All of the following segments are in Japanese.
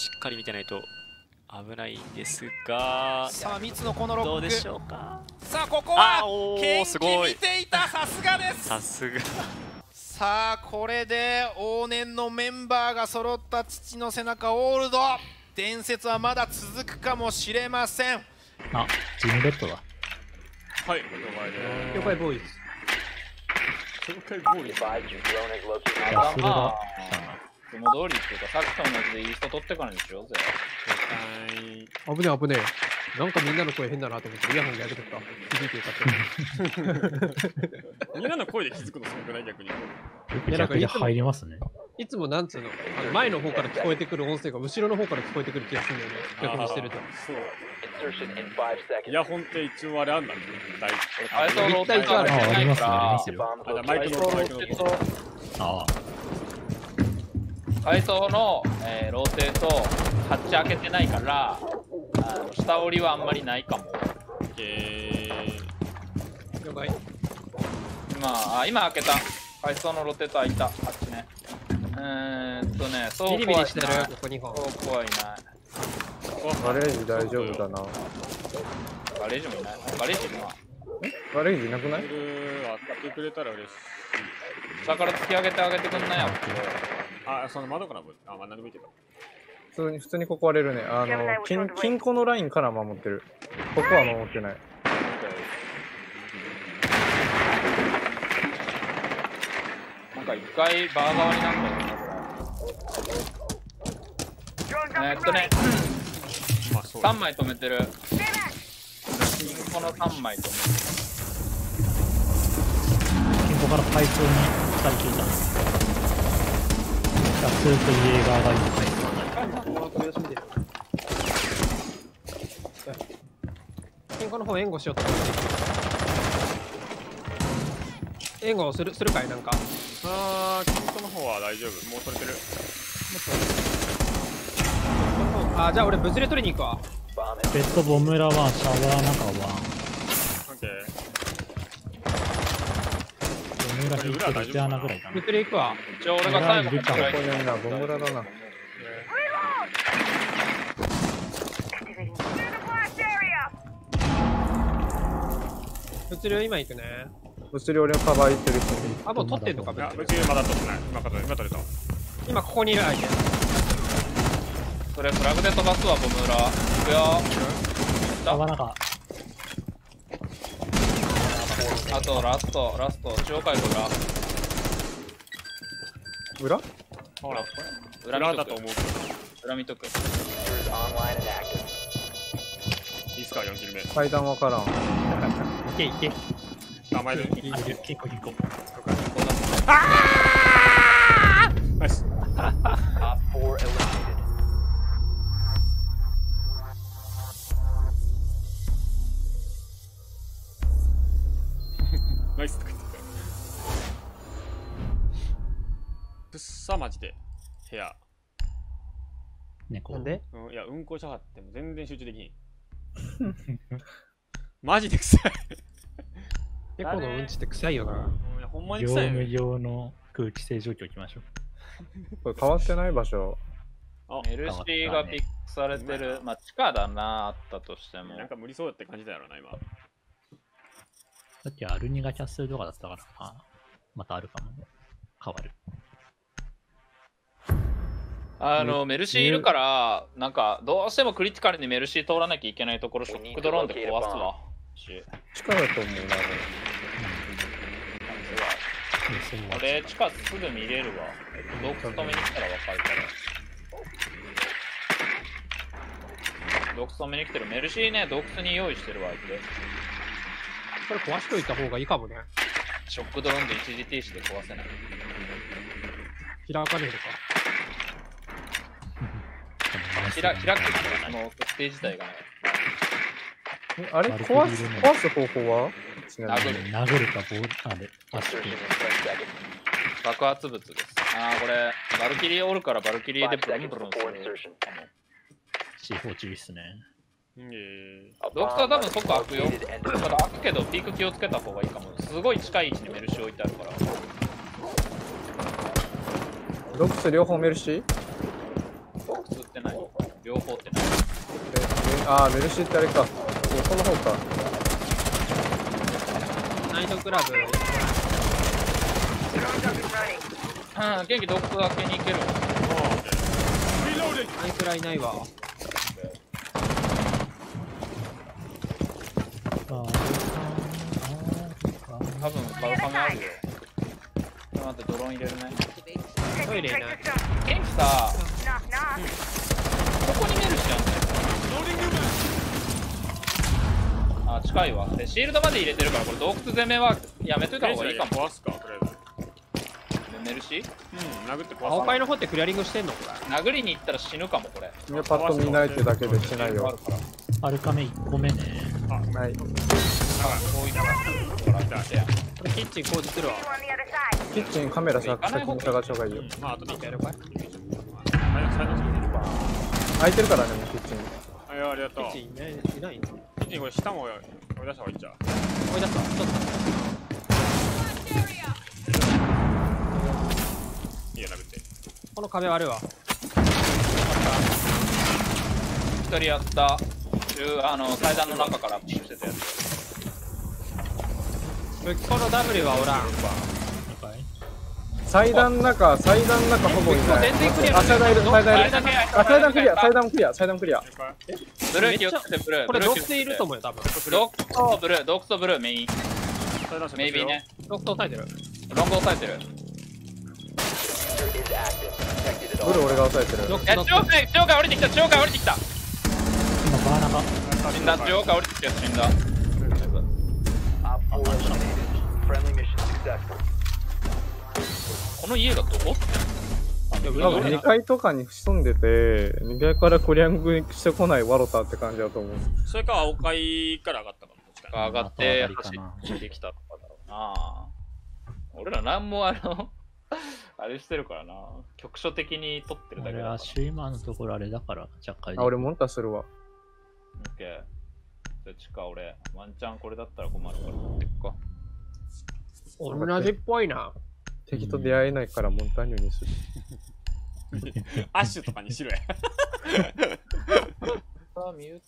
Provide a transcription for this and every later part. しっかり見てないと危ないんですが、さあ三つのこのロックどうでしょうか。さあここはケンキ見ていた、さすがです、さすが。さあこれで往年のメンバーが揃った父の背中オールド、伝説はまだ続くかもしれません。あ、ジムベッドだ。はい、了解ボーイズ。了解ボーイズ。ああ、いつも通りっていうか、さっきと同じでイースト取ってからにしようぜ。危ねえ危ねえ。なんかみんなの声変だなと思って、イヤホンでやるとか、気づいてよかった。みんなの声で気づくのすごくない逆に。逆に入りますね。いつもなんつうの、前の方から聞こえてくる音声が後ろの方から聞こえてくる気がするんだよね、逆にしてると。そう。イヤホンって一応あれあんだね。あれとロータイトある。ありますありますよ。あ、マイクのマイクの。ああ。階層のローテーとハッチ開けてないから、下折りはあんまりないかも。了解。今開けた。階層のローテーと開いた。ハッチね。そう怖いな。そう怖いな。ガレージ大丈夫だな。ガレージもいない。ガレージは。ガレージいなくない？当てくれたら嬉しい。下から突き上げてあげてくんないやん。あ、その窓からぶ。あ、真ん中見てた。普通にここ割れるね。金庫のラインから守ってる。ここは守ってない。なんか一回バー側になった。3枚止めてる。金庫の3枚止めてる。金庫から階層に2人消えた。シャツとイエーガーが今入ってこない。金庫の方援護しようと思って。援護するかいなんか。ああ、金庫の方は大丈夫。もう取れてる。あ、じゃあ俺物理取りに行くわ。ベッドボムラワン、シャワー中ワン。オッケー。ボムラ引いてるジャーナぐらいかな。物理行くわ。じゃあ俺が最後に行くわ。ここにいるな、ボムラだな。物理は今行くね。物理俺のカバー行ってる人。あ、もう取ってんのか、物理。物理まだ取ってない。今取れた。今ここにいる相手。それフラグで飛ばすわ、ボム裏。いくよー。うん、あとラスト、中央海部裏。ほら、裏だと思うけど。裏見とく。いいっすか、4キル目。階段わからん。いけ。名前で。いいよ、結構。あーナイス。くっさマジで部屋猫で、いやうんこしゃはっても全然集中できんマジで臭い猫のうんちって臭いよな。ほんまに臭いよ。業務用の空気清浄機置きましょう。これ変わってない場所、LC がピックされてる。まあ地下だな。あったとしてもなんか無理そうだって感じだよな。今さっきアルニがキャッスルとかだったから、またあるかもね。変わる。メルシーいるから、なんかどうしてもクリティカルにメルシー通らなきゃいけないところ、ショックドローンで壊すわ。地下だと思うな、これ。地下すぐ見れるわ。洞窟止めに来たらわかるから。洞窟止めに来てる。メルシーね、洞窟に用意してるわ、相手。これ壊しといた方がいいかもね。ショックドローンで一時停止で壊せない。開かれるか。開くその特定自体がね。あれ壊す方法は殴るかボールあれ足切り爆発物です。ああこれバルキリーおるからバルキリーでブルンブルンする。C4 注意っすね。ドクター多分即開くよ。ただ開くけどピーク気をつけた方がいいかも。すごい近い位置にメルシー置いてあるから。ドクター両方メルシー？ってない。両方ってない。ああ、メルシーってあれか。横の方か。ナイトクラブ。うん、元気ドック開けに行ける。あいつらいないわ。多分買うかもあるよ。ちょっと待って、ドローン入れるね。トイレいない。元気さ、ここにメルシーあんねん。あ、近いわ。で、シールドまで入れてるから、これ洞窟攻めはやめといた方がいいかも。壊すか、とりあえず。メルシー？うん、殴って壊す。青パイの方ってクリアリングしてんの？これ。殴りに行ったら死ぬかも、これ。パッと見ないってだけでしないよ。アルカメ1個目ね。あ、ない。これキッチン工事するわ。キッチンカメラさ、先に探した方がいいよ。まあ、後でやるかい。開いてるからね、キッチン。あ、いや、ありがとう。キッチンいないの？キッチンこれ下も追い出した方がいいんちゃう？追い出した。ちょっと。いいや、殴って。この壁悪いわ。一人やった。階段の中からプッシュしてたやつ。向こうの W はおらん。祭壇の中ほぼいない。祭壇いる、祭壇クリア。ブルー気をつけて、ブルー。これドックスいると思うよ、多分。ドックスとブルー、メイン。メイビーね。ドックス押さえてる。ロング押さえてる。ブルー俺が押さえてる。中央から降りてきた、今バーナバ。死んだ、中央から降りてきたやつ死んだ。この家がどこ？2階とかに潜んでて、2階からクリアングしてこないワロタって感じだと思う。それか青階から上がったかも。上がって走ってきたとかだろうな。俺らなんもあれしてるからな。局所的に取ってるだけだから。シュイマンのところあれだから、ちゃっかり。あ、俺モンタするわ。オッケー。どっちか俺、ワンチャンこれだったら困るから持ってくか。同じっぽいな。敵と出会えないからモンターニュにする。アッシュとかにしろ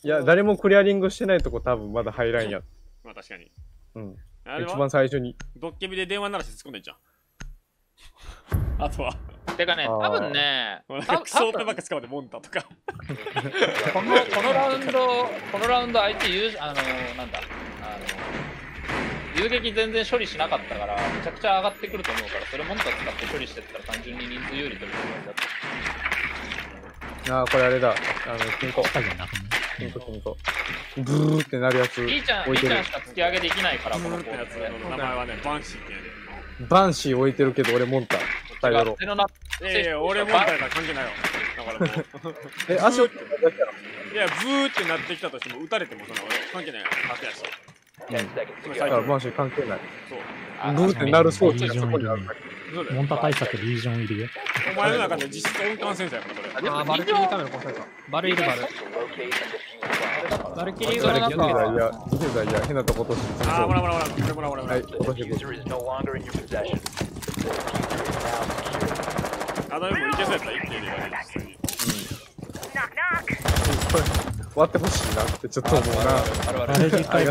や。いや、誰もクリアリングしてないとこ多分まだ入らんや。まあ確かに。うん。一番最初に。ドッキリで電話ならしつこんでんじゃん。あとは。てかね、多分ね、クソープばっか使うで、モンタとか。このラウンド、相手、遊撃全然処理しなかったから、めちゃくちゃ上がってくると思うから、それモンタ使って処理してったら単純に人数有利取ることになった。ああ、これあれだ。金庫。ブーってなるやつ。リーちゃんしか突き上げできないから、この子。名前はね、バンシーってやる。バンシー置いてるけど俺モンタ。俺モンタだから関係ないよ。だからえ、足を。いや、ブーってなってきたとしても、撃たれてもそんな俺関係ないよ。足やし。だからバンシー関係ない。ブーってなる装置がそこにある。モンタ対策リージョン入りよ。お前の中で実質温感センサーやからこれ。あ、バルキリーカメラ壊された。バルいる。バルキリーがなんか。いや、変なとこ落として。あ、ほら。はい、落としてくる。あ、だいぶいけそうやった、一気に。割ってほしいなってちょっと思うな。バルキリーか。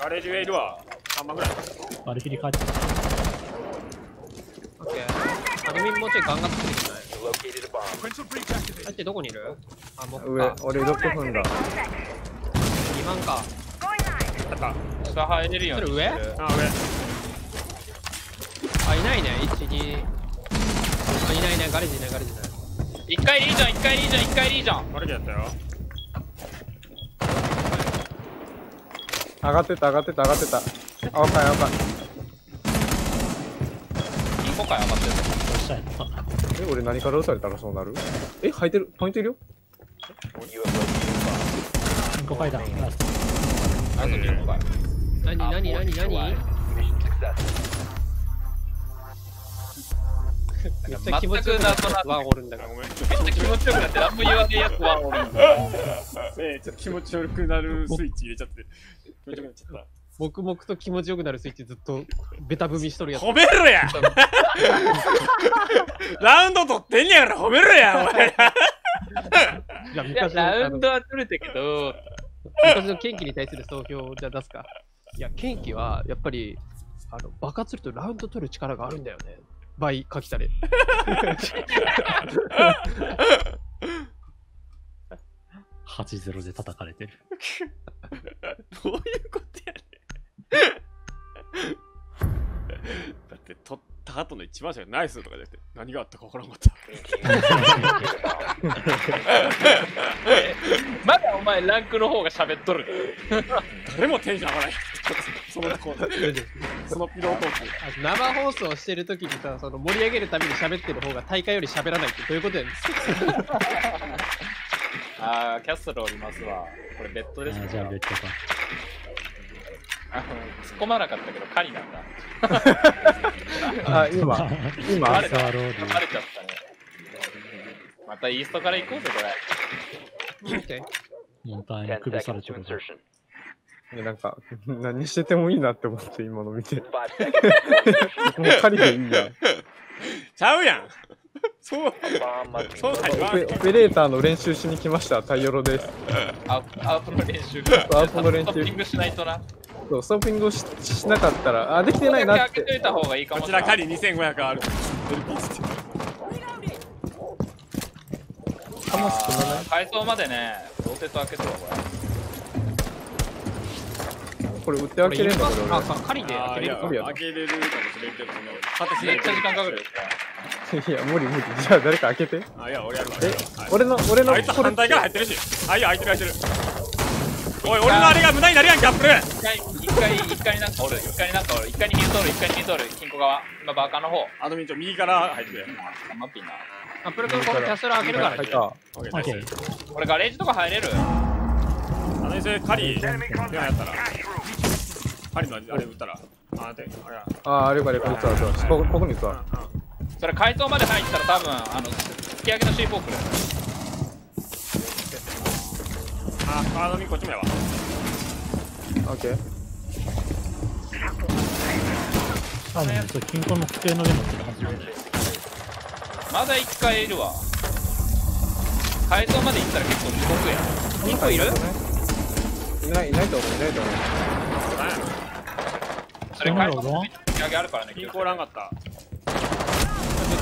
ガレージ上いるわ。3番ぐらい。バルキリー帰ってきた。オッケー。アルミンもうちょいガンガン作ってきた。だってどこにいる？あ、僕か。俺6分だ。2番か。下入れるよ。上？あ、いないね。1、2。いない。ガレージいない。1回リージョン。バルキリーやったよ。上がってた。青かい。金庫かい上がってる。え、俺何から撃たれたらそうなる？え、入ってる。ポイントいるよ。金庫かいだ。何？めっちゃ気持ちよくなってワンおるんだから。めっちゃ気持ちよくなって何も言わねえやつワンおるんだ。ちょっと気持ちよくなるスイッチ入れちゃって。気持ちよくなっちゃった。黙々と気持ちよくなるスイッチずっとベタ踏みしとるやつ。褒めるやラウンド取ってんやから褒めるやん、お前。いや、ラウンドは取れたけど、昔のケンキに対する総評じゃ出すか。いや、ケンキはやっぱり爆発するとラウンド取る力があるんだよね。倍書きたれ。8-0 で叩かれてる。どういうことやねだって取った後の一番最初ナイスとかじゃなくて何があったか分からんかったまだお前ランクの方が喋っとる誰もテンション上がらないそのピロートーク生放送してる時にさその盛り上げるために喋ってる方が大会より喋らないってどういうことやねんああ、キャストルおりますわ。これベッドですね。じゃあベッドか。突っ込まなかったけど、狩りなんだ。あ、今、バレちゃったね。またイーストから行こうぜ、これ。モンターに崩されちゃう。なんか、何しててもいいなって思って、今の見て。もう狩りでいいんだ。ちゃうやんそう、オペレーターの練習しに来ました、タイヨロです。アープの練習か。アープの練習。ストッピングしないとな。そう、ストッピングをしなかったら、あ、できてないなって。こちら、狩り2500ある。あ、もう少ない。改装までね、ローテット開けそう、これ。これ、打って開けれるのか。あ、狩りで開けれるかもしれないけど、めっちゃ時間かかる。いや、無理無理。じゃあ、誰か開けて。あ、いや、俺やるわ。え、俺の、あいつ反対から入ってるし。あ、いや、開いてる開いてる。おい、俺のあれが無駄になるやん、キャップル。一回なんかおる。一回に見えとる。金庫側。今、バーカーの方。あの、右から入ってくれ。マッピーな。アップル君、このキャストラ開けるから。入った。俺、ガレージとか入れる？あの、狩り、手をやったら。狩りのあれ打ったら。あ、あれ、これ、これ、ここに打った。それ改造まで入ったら多分突き上げのシーフォークだよ。あ、カードミこっちもやわ。オッケー。あ、ね、金庫の机の上の人が始める。まだ1回いるわ。改造まで行ったら結構地獄や。金庫いる？いないと思う。それ改造突き上げあるからね。金庫おらんかった。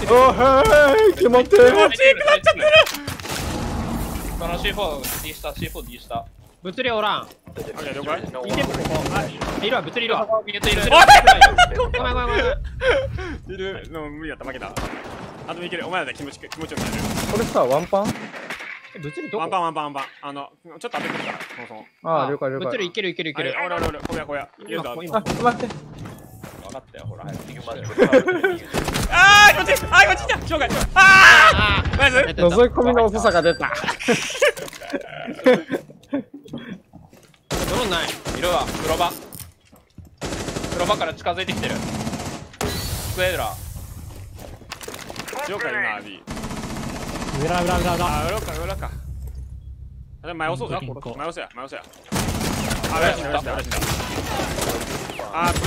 気持ちいいくなっちゃってる。この C4 D した C4 D した物理おらん。いるわ、物理いるわ。いるの無理だった、負けた。あといける、お前ら気持ちよくなる。これさ、ワンパン物理どこ？ワンパン。ちょっと当ててるから、そもそも。ああ、了解。物理いける。俺、こや。あ、待って。分かったよ、ほら、早くまで。ああ、こっちだ。覗き込みの遅さが出た。ドローンない。色は黒場。黒場から近づいてきてる。スクエーラー。上から今アビ。裏。あ、裏か。あれ前押そうだ。前押せや。あ、裏死んだ。あー、こ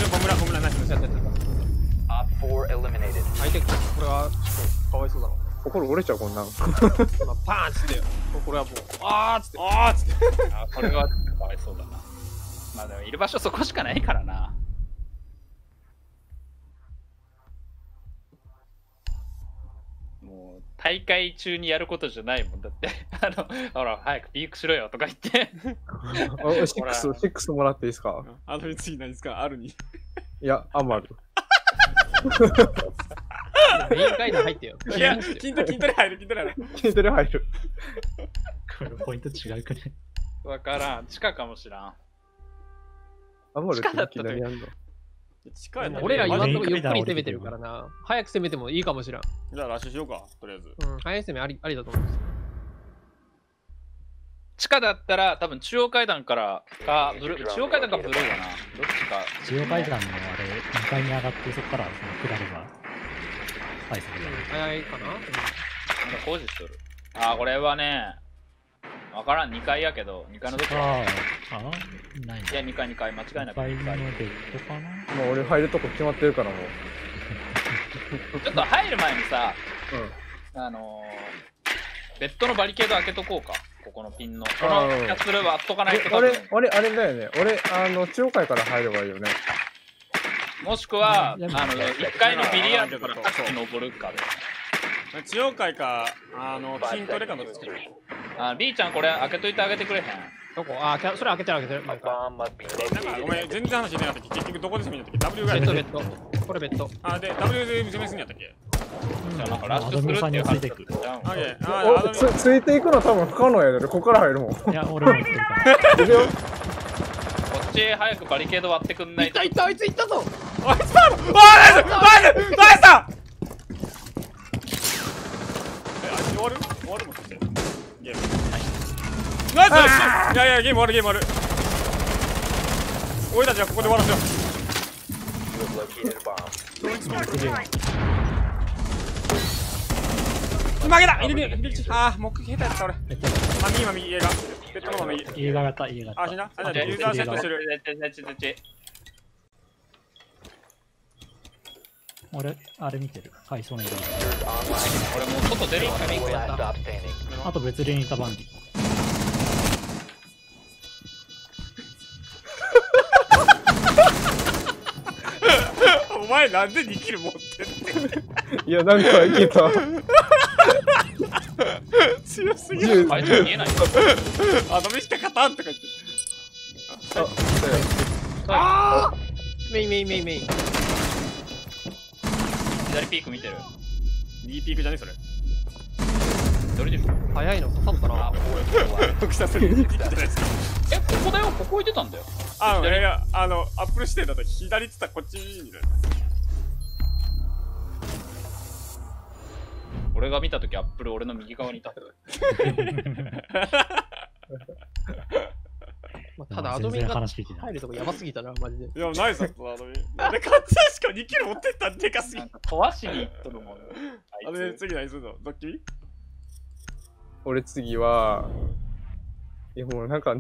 れ、ナイス。相手、これは、かわいそうだな。心折れちゃう、こんなの。パーンっつって、これはもう、あーっつって。あ、これは、かわいそうだな。まあでも、いる場所そこしかないからな。もう、大会中にやることじゃないもんだって。ほら、早くリークしろよとか言って。6もらっていいですか？あの次何ですか？あるに。いや、あんまある。メイン階段入ってよ。いや、筋トレ入る。これポイント違うくね。わからん。地下かもしらん。あんまり地下だったとき。俺ら今のところゆっくり攻めてるからな。早く攻めてもいいかもしらん。じゃあラッシュしようか、とりあえず。うん、早い攻めありだと思うんです。地下だったら、多分中央階段からか、ブルーだな。どっちか。中央階段のあれ、2階に上がって、そこから下れば。はい、早いかな。なんか工事しとる。ああ、これはね、わからん、2階やけど、2階のどこか。ああ、ない。いや、2階、2階、間違いなく2階。もう俺入るとこ決まってるから、もう。ちょっと入る前にさ、ベッドのバリケード開けとこうか。ここのピンの。このキャッスルはあっとかないと。俺、あれだよね。俺、中央階から入ればいいよね。もしくは、1階のビリヤードから登るかで。中央階か、筋トレかのつける。あ、B ちゃんこれ開けといてあげてくれへん。どこ？あ、それ開けてる開けてる。なんか、ごめん、全然話してなかったっけ。結局どこで攻めにやったっけ？ W がやったっけ？ベッド。これベッド。あ、で、W で攻めすぎにやったっけ？なんかラッシュするっていう話だった。ついていくの多分不可能やで、ここから入るもん。いや、俺も行ってるから。こっちへ早くバリケード割ってくんないと。いったいったあいついったぞ。あいつだろ。あいつだ。あいつだ。終わる？終わるもん。ゲーム。ナイス。いやいやゲーム終わるゲーム終わる。俺たちはここで終わらせよう。負けだ。ああ、もう下手やった俺。右、右、映画。ベッドの右。映画がった、映画。あ、死な。あ、じゃあ、ユーザーセットしてる。俺、あれ見てる。はい、その映画。俺もう外出るから行くやった。あと別にいたバンディ。お前なんで2キル持ってんの？いや、なんかいけた。強すぎる。あいつ見えない。あ、ダメしたかたんとか言って。ああ。メイン。左ピーク見てる。右ピークじゃねそれ。どれですか？早いの刺さったな。特殊すぎる。え、ここだよ。ここ置いてたんだよ。あ、いやいや、アップル視点だと左って言ったらこっちにいる。俺が見たときアップル俺の右側にいた。ただアドミンが入るとこやばすぎたなマジで。いやナイスだったアドミン。あれ勝つしか2キロ持ってったでかすぎ。壊しにいっとるもん。あれ次何するの？ドッキリ？俺次は、いやもうなんか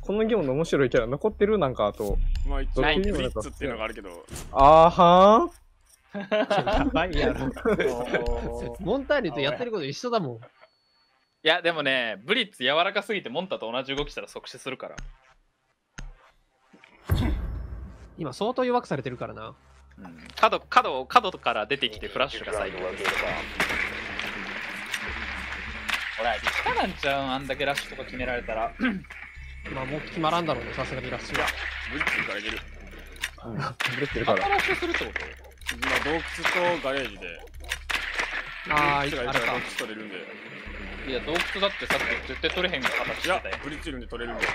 このゲームの面白いキャラ残ってるなんかあと。まあ一応フリッツっていうのがあるけど。あーはーん。やばいやろ。モンターニュとやってること一緒だもん。いやでもね、ブリッツ柔らかすぎてモンタと同じ動きしたら即死するから。今相当弱くされてるからな。うん、角から出てきてフラッシュが最後。ほら、力なんちゃうん、あんだけラッシュとか決められたら。まあもう決まらんだろうね、さすがにラッシュは。ブリッツから出る。ブリッツから。ラッシュするってこと？今洞窟とガレージであー、洞窟取れるんで。いや洞窟だってさっき絶対取れへんから形だよ。ブリッジルンで取れるんで。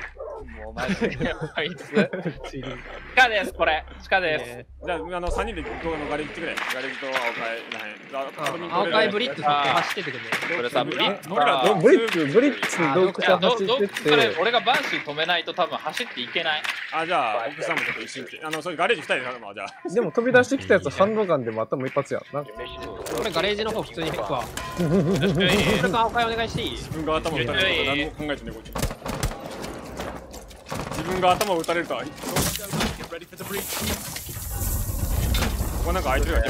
もうマジであいつ地下ですこれ地下です。じゃあ3人で動画のガレージ行ってくれ。ガレージと青海青海ブリッジ走っててくれ。これさブリッジの洞窟走ってて俺がバンシー止めないと多分走っていけない。あ、じゃあ奥さんもちょっと一緒にそういうガレージ2人で頼むわ。じゃあでも飛び出してきたやつハンドガンでも頭一発やな。これガレージの方普通に行くわ。ちょっと青海お願いしていい？自分が頭打たれると何も考えてねこいつ。自分が頭を打たれるとは。ここなんか空いてるわけ。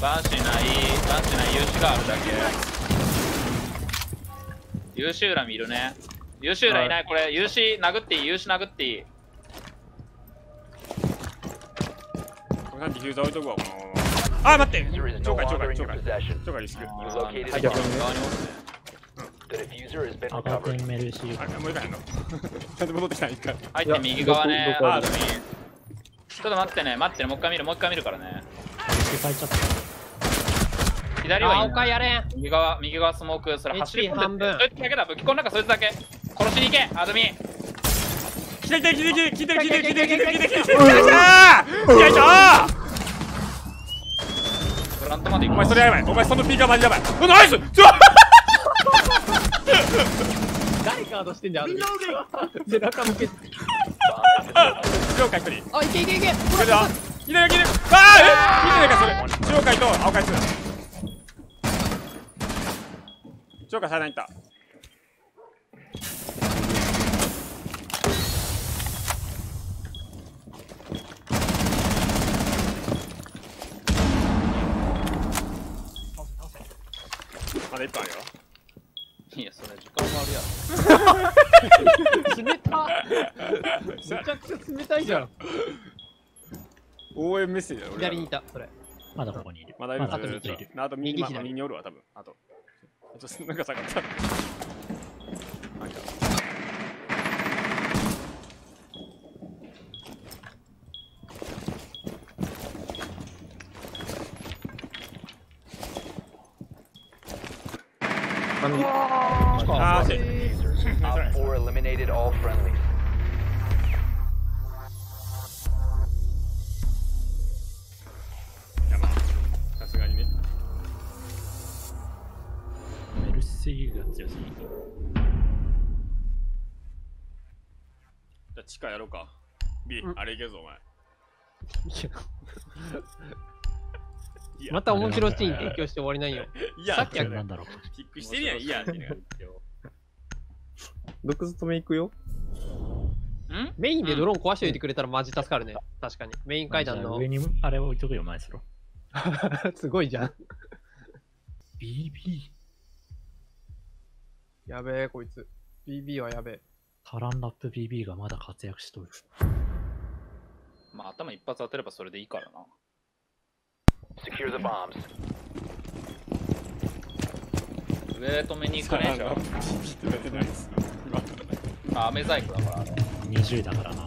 バンシーない、バンシーない、優秀があるだけ。優秀ら見るね。優秀らいない、これ、優秀殴っていい、優秀殴っていい。これなんて、ディフューザー置いとくわ、この。あー、待って、超回リスク。赤くにめるし。あ、もういかへんの。ちゃんと戻ってきた、一回。入って右側ね。あ、でもいい。ちょっと待ってね、待ってね、もう一回見るからね。左は一回やれん。右側スモーク、それ走り半分。そいつだけだ、武器庫の中そいつだけ。殺しに行け、アドミン。来てる。ブラントまで行く。お前それやばい。お前そのピーカーマジやばい。ナイス。誰カードしてんじゃん。背中向けて。上階1人。あ、いけいけいけ。これだ。いける。ああ、え、見てないかそれ。上階と青階2。強化されないんだ。まだ1分あるよ。いや、それ時間もあるやろ。冷た。めちゃくちゃ冷たいじゃん。応援メッセージだよ。左にいた、それ。まだここにいる。まだあと3ついる。あと右におるわ、多分。あと。なんか下がった。ああ、惜しい。さすがにね。メルセイが強すぎる。じゃあ地下やろうか。B、あれいけるぞお前。また面白いシーン提供して終わりないよ。さっきはなんだろう。キックしてるやん、いいやん。ドクズ止め行くよ。メインでドローン壊しておいてくれたらマジ助かるね。確かに。メイン階段の。上にあれを置いとくよ、前すろ。すごいじゃん。BB。やべえ、こいつ。BB はやべえ。タランラップ BB がまだ活躍しとる。まあ、頭一発当てればそれでいいからな。Secure the bombs. 上止めに行かねえじゃん。まあ、飴細工だからね。20だからな。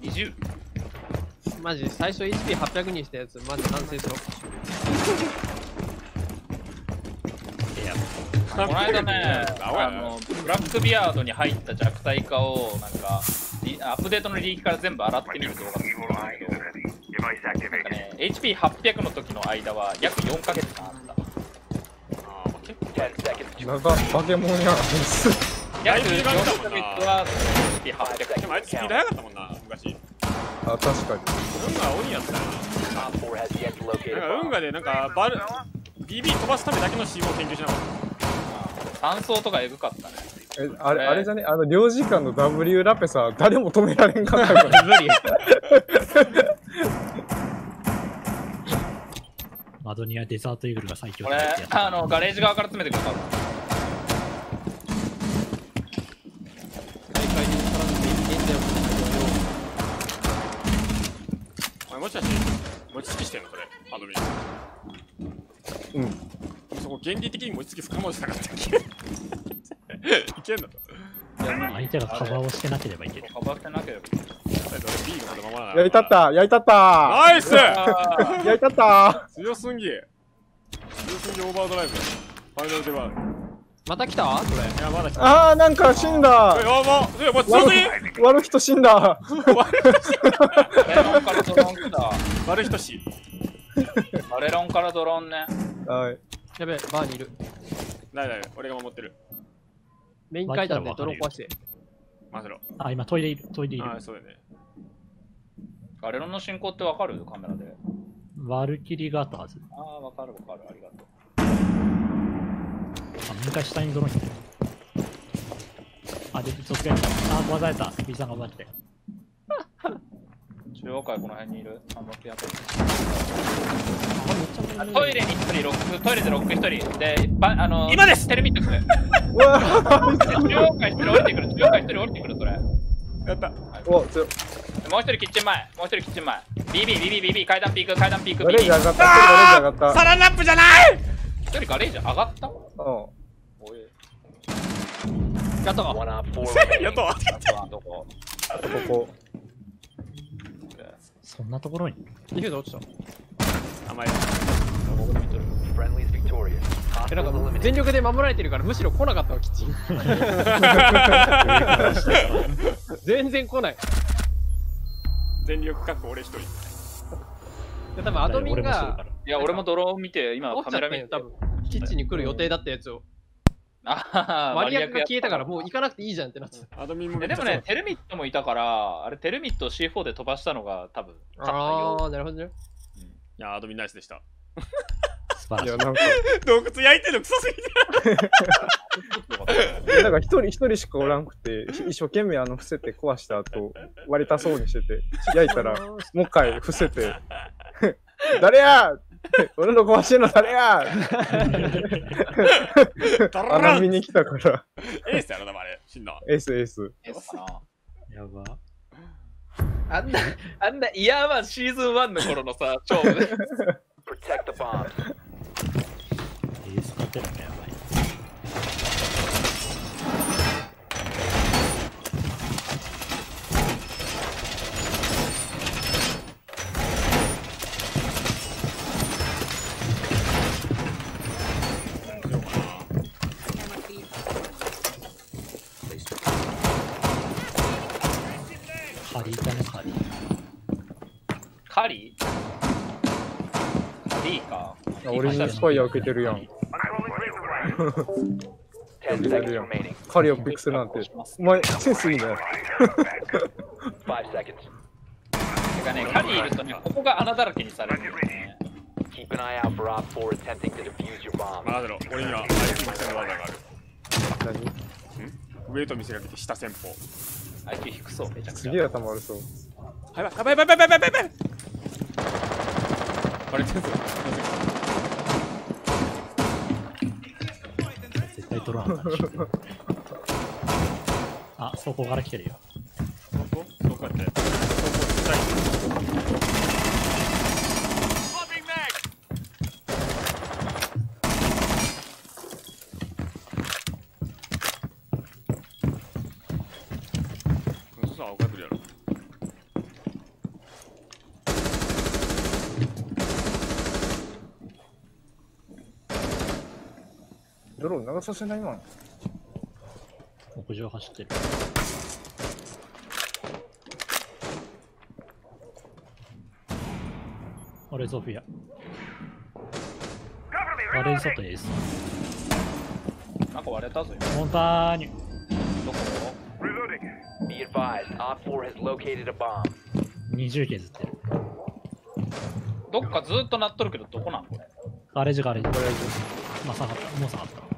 20? マジ、最初 HP800 にしたやつ、マジ完成しろ。いや、この間ね、ブラックビアードに入った弱体化を、なんか、アップデートの履歴から全部洗ってみる動画だったんだけど。HP800 の時の間は約4ヶ月間あった。ああ、結構やりたいけど。長バケモンやん。約4ヶ月は HP800。でもあいつスピード速かったもんな、昔。あ、確かに。運が鬼やったな。なんか運がで、なんかBB 飛ばすためだけの C5 を研究しなかった。単走とかエグかったね。え、あれじゃね、あの、領事館の W ラペさ、誰も止められんかったから。無理。マドニアデザートイーグルが最強だってやつ。これ、ガレージ側から詰めてくるから。お前もしかして持ちつきしてんのこれ、アドミン。うん。そこ原理的に持ちつき不可能じゃなかったっけ。いけんのか。相手がカバーをしてなければいける。カバーしてなければいける。やりたったやりたったナイスやりたった強すんぎオーバードライブファイナルデバーまた来たこれいやまだ来たああなんか死んだやばえもう強すぎ悪い人死んだ悪い人死バレロンからドローンねはいやべえバーにいるない俺が守ってるメイン階段でドローン壊してマセロあ今トイレいるトイレいるあそうだねガレロンの進行ってわかるカメラで。ワルキリがあったはず。ああ、わかるわかる。ありがとう。あ、昔下にドローン来てる。あ、で、突然。あ、壊された。スピーさんが奪って。中央階この辺にいる。あ、6やってる。トイレに1人、6、トイレで6、1人。で、今ですテレビってくれ。中央階1人降りてくる。中央階1人降りてくる、それ。やった。お、強い。もう一人キッチン前、もう一人キッチン前。BBBBBB 階段ピーク、階段ピーク。ガレージ上がった。ガレージ上がった。サランラップじゃない。一人ガレージ上がった。うん。おい。やっとか。やっと。どこ。ここ。そんなところに。いるぞ落ちた。甘い。なんか全力で守られてるからむしろ来なかったわキッチン。全然来ない。全力確保俺一人。多分アドミンがいや俺もドローン見て今カメラ見て多分キッチンに来る予定だったやつを。ああマリアが消えたからもう行かなくていいじゃんってなって。アドミンもでもねテルミットもいたからあれテルミット C4 で飛ばしたのが多分。ああなるほどね。いやアドミンナイスでした。素晴らしい。洞窟焼いてるのクソすぎた。なんか一人しかおらんくて、一生懸命伏せて壊した後、割れたそうにしてて、焼いたら、もう一回伏せて、誰や俺の壊してるの誰や穴見に来たから。エースやろ、でもあれ。死んだ。エース、エース。やば。あんなイヤーマンシーズン1の頃のさ、勝負で。エース勝てるのやばい。俺にスパイア開けてるやん。カリオピクセルなんて。お前、センスいいね。てかね、カリいるとね、ここが穴だらけにされる。まだろ、俺には相手の技がある。何？上と見せかけて下戦法。相手低そう、めちゃくちゃ。すげえ頭悪そう。やばいやばいやばいやばいやばい。あれ、センス。あ、そこから来てるよ。そこって。ドローン流させないもん。屋上走ってる。あれゾフィア。割れ外です。なんか割れたぞ。モンターニュ。どこ？20削ってる。どっかずっとなっとるけどどこなんこれ？ガレージガレージ。まあ下がった。もう下がった。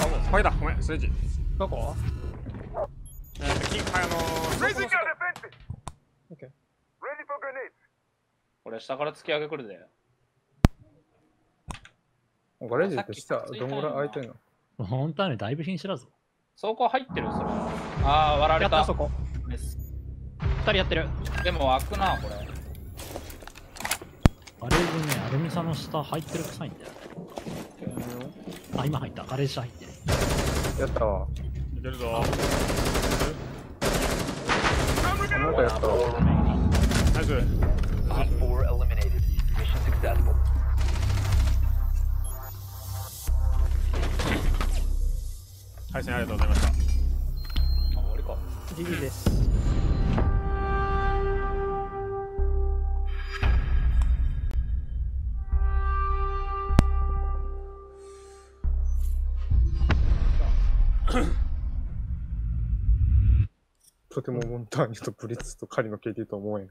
ファイだ、ごめん、スレジ。どこ？これ下から突き上げくるで。ガレージって下、どんぐらい空いてんの？本当はね、だいぶ品種だぞ。そこ入ってる、それ。ああ、割られた。やった、そこ。2人やってる。でも開くな、これ。ガレージね、アルミサの下入ってる臭いんだよ。あ、今入った。ガレージ入ってる。やったわ。いけるぞ。なんかやったわ。ナイス。配信ありがとうございました。あ、俺か。GGです。とてもモンターニュとブリッツと狩りの系でと思えん。